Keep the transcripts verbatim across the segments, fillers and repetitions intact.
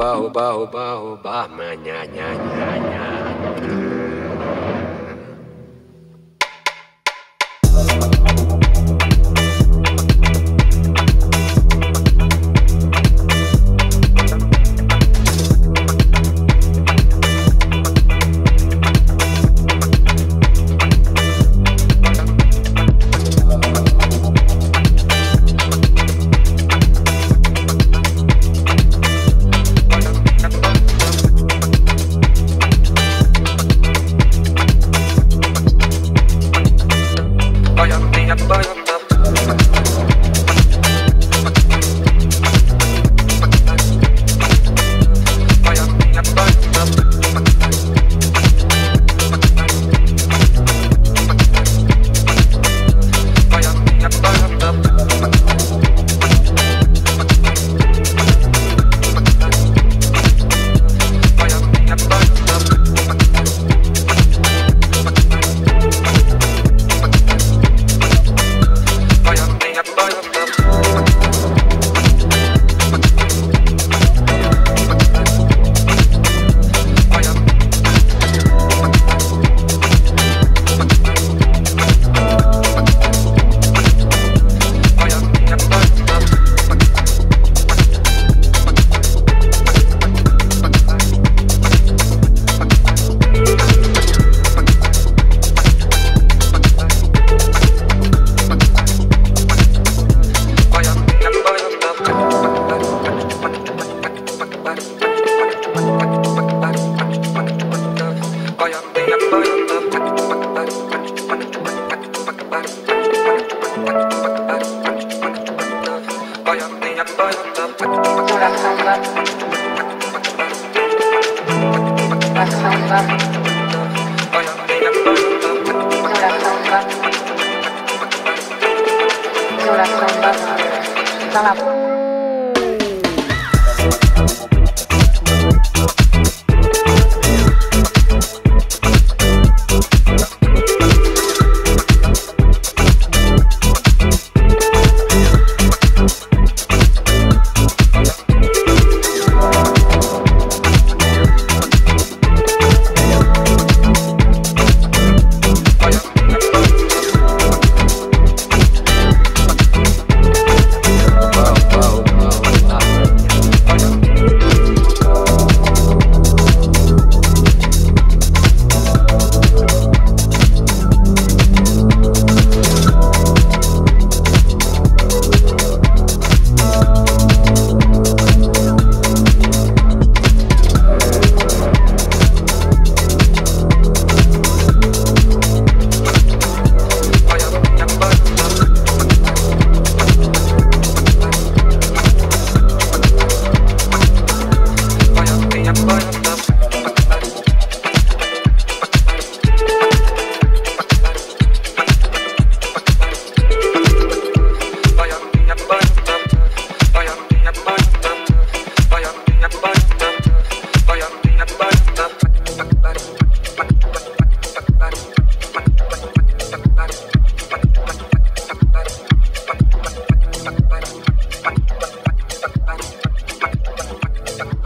Oba-oba-oba-oba, manya-nya-nya-nya.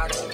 Bye.